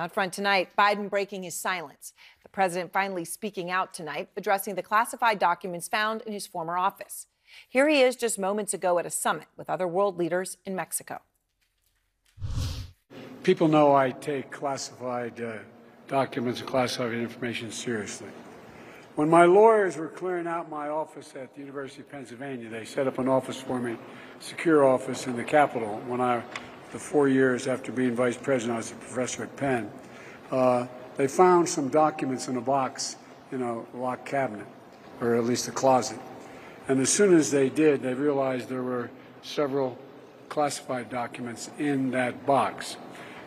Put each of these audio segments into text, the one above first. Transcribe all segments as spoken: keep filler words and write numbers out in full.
Out front tonight, Biden breaking his silence. The president finally speaking out tonight, addressing the classified documents found in his former office. Here he is just moments ago at a summit with other world leaders in Mexico. People know I take classified uh, documents and classified information seriously. When my lawyers were clearing out my office at the University of Pennsylvania, they set up an office for me, secure office in the Capitol, when I the four years after being vice president, I was a professor at Penn. Uh, they found some documents in a box in a locked cabinet, or at least a closet. And as soon as they did, they realized there were several classified documents in that box.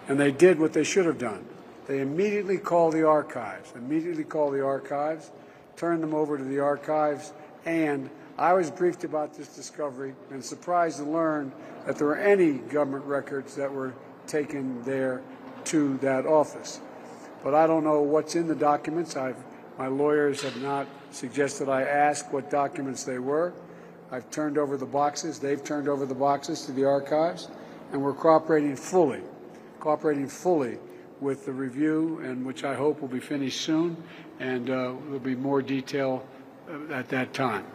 And they did what they should have done. They immediately called the archives, immediately called the archives, turned them over to the archives, and I was briefed about this discovery and surprised to learn that there were any government records that were taken there to that office. But I don't know what's in the documents. I've, my lawyers have not suggested I ask what documents they were. I've turned over the boxes. They've turned over the boxes to the archives, and we're cooperating fully, cooperating fully with the review, and which I hope will be finished soon, and uh, there'll be more detail at that time.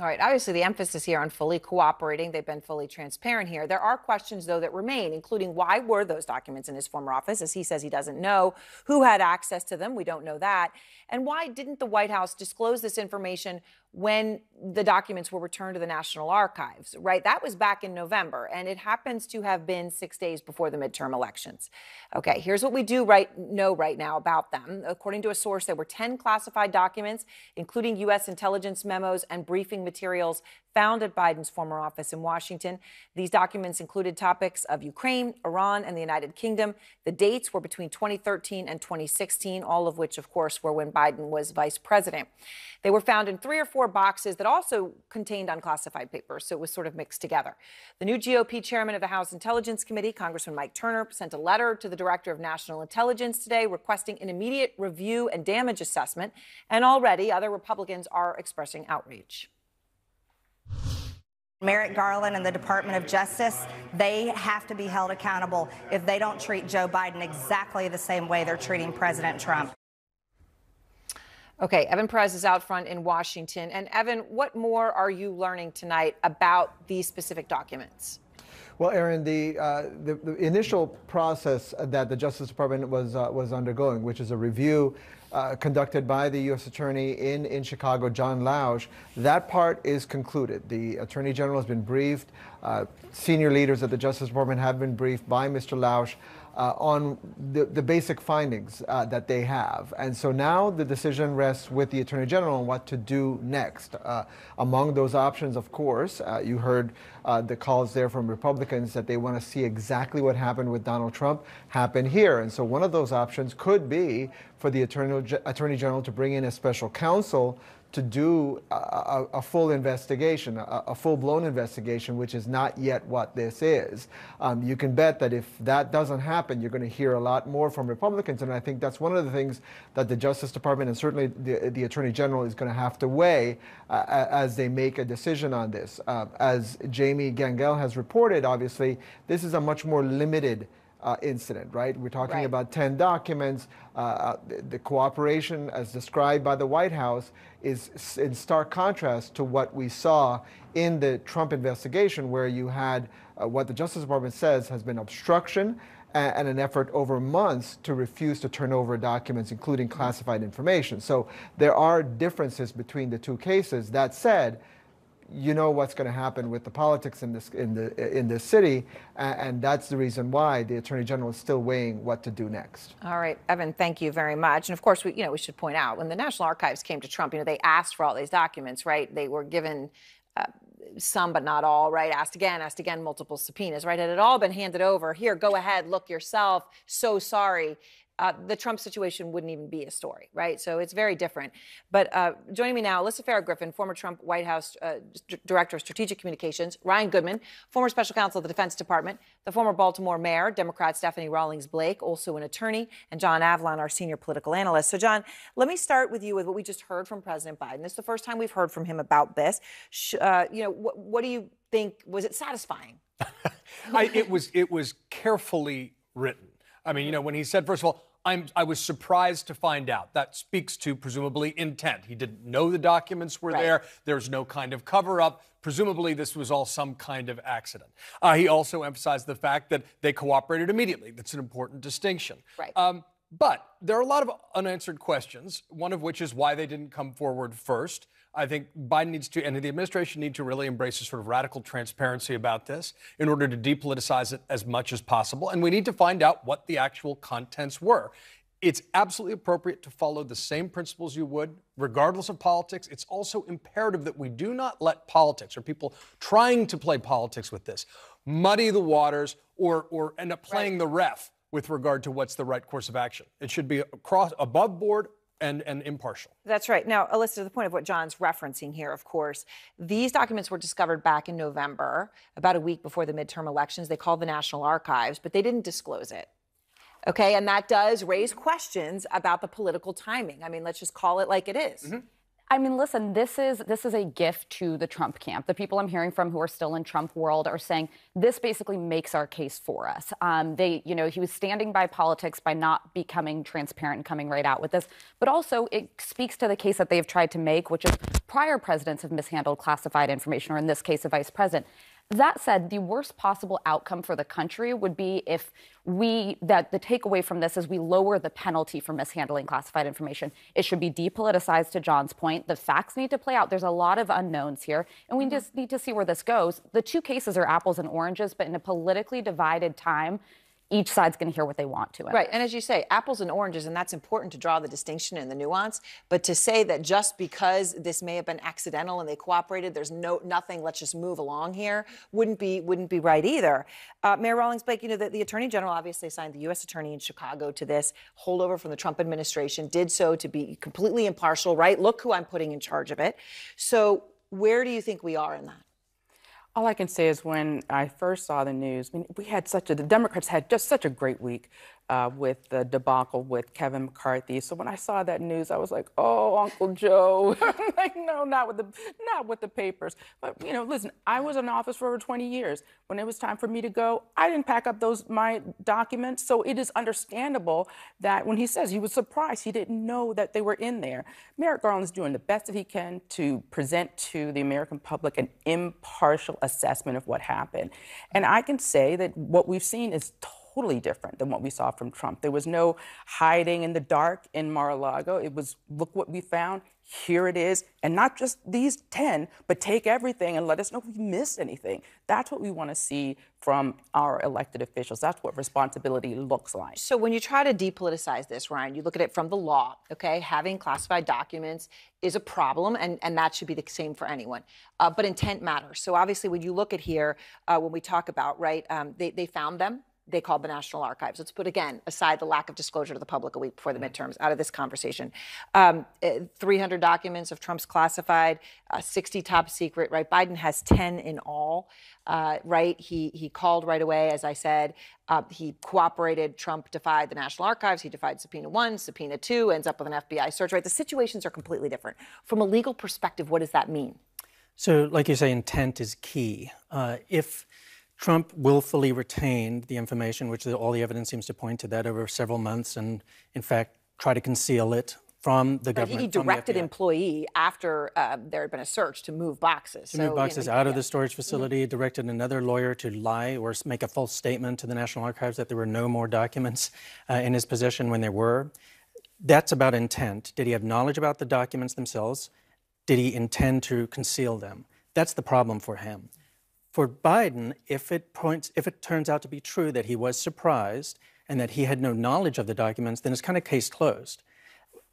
All right. Obviously, the emphasis here on fully cooperating. They've been fully transparent here. There are questions, though, that remain, including why were those documents in his former office, as he says he doesn't know, who had access to them. We don't know that. And why didn't the White House disclose this information when the documents were returned to the National Archives, right? That was back in November, and it happens to have been six days before the midterm elections. Okay, here's what we do right, know right now about them. According to a source, there were ten classified documents, including U S intelligence memos and briefing materials found at Biden's former office in Washington. These documents included topics of Ukraine, Iran, and the United Kingdom. The dates were between twenty thirteen and twenty sixteen, all of which, of course, were when Biden was vice president. They were found in three or four boxes that also contained unclassified papers, so it was sort of mixed together. The new G O P chairman of the House Intelligence Committee, Congressman Mike Turner, sent a letter to the Director of National Intelligence today requesting an immediate review and damage assessment, and already other Republicans are expressing outrage. Merrick Garland and the Department of Justice, they have to be held accountable if they don't treat Joe Biden exactly the same way they're treating President Trump. Okay, Evan Perez is out front in Washington. And Evan, what more are you learning tonight about these specific documents? Well, Erin, the, uh, the, the initial process that the Justice Department was, uh, was undergoing, which is a review Uh, conducted by the U S Attorney in, in Chicago, John Lausch, that part is concluded. The Attorney General has been briefed. Uh, senior leaders at the Justice Department have been briefed by Mister Lausch uh, on the, the basic findings uh, that they have. And so now the decision rests with the Attorney General on what to do next. Uh, among those options, of course, uh, you heard uh, the calls there from Republicans that they want to see exactly what happened with Donald Trump happen here. And so one of those options could be for the Attorney, Attorney General to bring in a special counsel to do a, a, a full investigation, a, a full-blown investigation, which is not yet what this is. Um, you can bet that if that doesn't happen, you're going to hear a lot more from Republicans, and I think that's one of the things that the Justice Department and certainly the, the Attorney General is going to have to weigh uh, as they make a decision on this. Uh, as Jamie Gangel has reported, obviously, this is a much more limited Uh, incident, right? We're talking right. about ten documents. Uh, the, the cooperation, as described by the White House, is in stark contrast to what we saw in the Trump investigation, where you had uh, what the Justice Department says has been obstruction and, and an effort over months to refuse to turn over documents, including classified information. So there are differences between the two cases. That said, you know what's going to happen with the politics in this in the in this city, and that's the reason why the Attorney General is still weighing what to do next. All right, Evan, thank you very much. And of course, we you know we should point out when the National Archives came to Trump, you know they asked for all these documents, right? They were given uh, some, but not all, right? Asked again, asked again, multiple subpoenas, right? It had all been handed over. Here, go ahead, look yourself. So sorry. Uh, the Trump situation wouldn't even be a story, right? So it's very different. But uh, joining me now, Alyssa Farrah Griffin, former Trump White House uh, Director of Strategic Communications, Ryan Goodman, former Special Counsel of the Defense Department, the former Baltimore Mayor, Democrat Stephanie Rawlings-Blake, also an attorney, and John Avalon, our senior political analyst. So, John, let me start with you with what we just heard from President Biden. This is the first time we've heard from him about this. Uh, you know, wh what do you think? Was it satisfying? I, it was. It was carefully written. I mean, you know, when he said, first of all, I'm, I was surprised to find out. That speaks to, presumably, intent. He didn't know the documents were right. there. There's no kind of cover-up. Presumably, this was all some kind of accident. Uh, he also emphasized the fact that they cooperated immediately. That's an important distinction. Right. Um, but there are a lot of unanswered questions, one of which is why they didn't come forward first. I think Biden needs to, and the administration need to really embrace a sort of radical transparency about this in order to depoliticize it as much as possible. And we need to find out what the actual contents were. It's absolutely appropriate to follow the same principles you would, regardless of politics. It's also imperative that we do not let politics, or people trying to play politics with this, muddy the waters or, or end up playing right. the ref with regard to what's the right course of action. It should be across, above board, And, and impartial. That's right. Now, Alyssa, to the point of what John's referencing here, of course, these documents were discovered back in November, about a week before the midterm elections. They called the National Archives, but they didn't disclose it. Okay, and that does raise questions about the political timing. I mean, let's just call it like it is. Mm-hmm. I mean, listen, this is this is a gift to the Trump camp. The people I'm hearing from who are still in Trump world are saying this basically makes our case for us. Um, they, you know, he was standing by politics by not becoming transparent and coming right out with this. But also it speaks to the case that they've tried to make, which is prior presidents have mishandled classified information, or in this case, a vice president. That said, the worst possible outcome for the country would be if we, that the takeaway from this is we lower the penalty for mishandling classified information. It should be depoliticized, to John's point. The facts need to play out. There's a lot of unknowns here, and we mm-hmm. just need to see where this goes. The two cases are apples and oranges, but in a politically divided time, each side's going to hear what they want to. It. Right, and as you say, apples and oranges, and that's important to draw the distinction and the nuance. But to say that just because this may have been accidental and they cooperated, there's no nothing. Let's just move along here. Wouldn't be wouldn't be right either. Uh, Mayor Rawlings-Blake, you know, the, the Attorney General obviously signed the U S Attorney in Chicago to this holdover from the Trump administration. Did so to be completely impartial. Right? Look who I'm putting in charge of it. So where do you think we are in that? All I can say is when I first saw the news, I mean, we had such a, the Democrats had just such a great week uh, with the debacle with Kevin McCarthy. So when I saw that news, I was like, oh, Uncle Joe. I'm like, no, not with the, not with the papers. But, you know, listen, I was in office for over twenty years. When it was time for me to go, I didn't pack up those, my documents. So it is understandable that when he says he was surprised, he didn't know that they were in there. Merrick Garland's doing the best that he can to present to the American public an impartial assessment of what happened. And I can say that what we've seen is totally different than what we saw from Trump. There was no hiding in the dark in Mar-a-Lago. It was, look what we found, here it is. And not just these ten, but take everything and let us know if we missed anything. That's what we want to see from our elected officials. That's what responsibility looks like. So when you try to depoliticize this, Ryan, you look at it from the law, okay? Having classified documents is a problem, and, and that should be the same for anyone. Uh, but intent matters. So obviously when you look at here, uh, when we talk about, right, um, they, they found them. They called the National Archives. Let's put, again, aside the lack of disclosure to the public a week before the midterms out of this conversation. Um, three hundred documents of Trump's classified, uh, sixty top secret, right? Biden has ten in all, uh, right? He, he called right away, as I said. Uh, he cooperated. Trump defied the National Archives. He defied subpoena one, subpoena two, ends up with an F B I search, right? The situations are completely different. From a legal perspective, what does that mean? So, like you say, intent is key. Uh, if... Trump willfully retained the information, which all the evidence seems to point to that, over several months, and in fact try to conceal it from the government. He directed an employee after uh, there had been a search to move boxes. To move boxes out of the storage facility, directed another lawyer to lie or make a false statement to the National Archives that there were no more documents uh, in his possession when there were. That's about intent. Did he have knowledge about the documents themselves? Did he intend to conceal them? That's the problem for him. For Biden, if it points, if it turns out to be true that he was surprised and that he had no knowledge of the documents, then it's kind of case closed.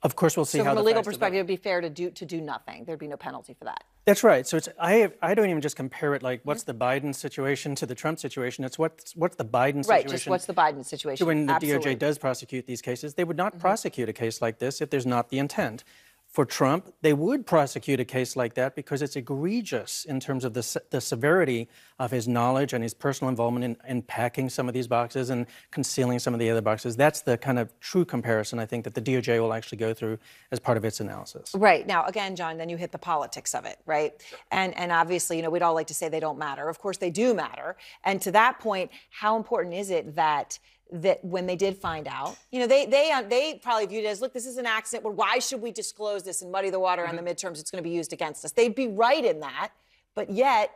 Of course, we'll see so how. So, from a legal perspective, it would be fair to do to do nothing. There'd be no penalty for that. That's right. So, it's I have, I don't even just compare it like what's mm-hmm. the Biden situation to the Trump situation. It's what's what's the Biden situation. Right. Just what's the Biden situation. So when the Absolutely. D O J does prosecute these cases, they would not mm-hmm. prosecute a case like this if there's not the intent. For Trump, they would prosecute a case like that because it's egregious in terms of the se the severity of his knowledge and his personal involvement in, in packing some of these boxes and concealing some of the other boxes. That's the kind of true comparison, I think, that the D O J will actually go through as part of its analysis. Right. Now, again, John, then you hit the politics of it, right? And, and obviously, you know, we'd all like to say they don't matter. Of course, they do matter. And to that point, how important is it that that when they did find out, you know, they they uh, they probably viewed it as, look, this is an accident. Well, why should we disclose this and muddy the water mm-hmm. on the midterms? It's going to be used against us. They'd be right in that, but yet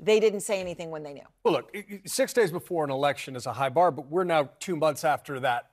they didn't say anything when they knew. Well, look, six days before an election is a high bar, but we're now two months after that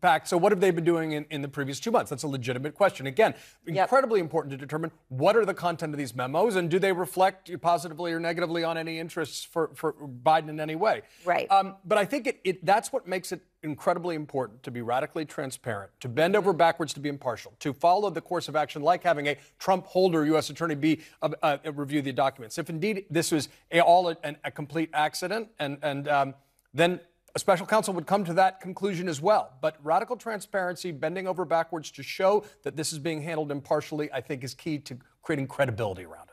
fact. So what have they been doing in, in the previous two months? That's a legitimate question. Again, incredibly yep. important to determine what are the content of these memos and do they reflect positively or negatively on any interests for, for Biden in any way? Right. Um, but I think it, it that's what makes it incredibly important to be radically transparent, to bend over backwards to be impartial, to follow the course of action like having a Trump holder U S attorney be uh, uh, review the documents. If indeed this was a, all a, a complete accident and, and um, then... a special counsel would come to that conclusion as well. But radical transparency, bending over backwards to show that this is being handled impartially, I think is key to creating credibility around it.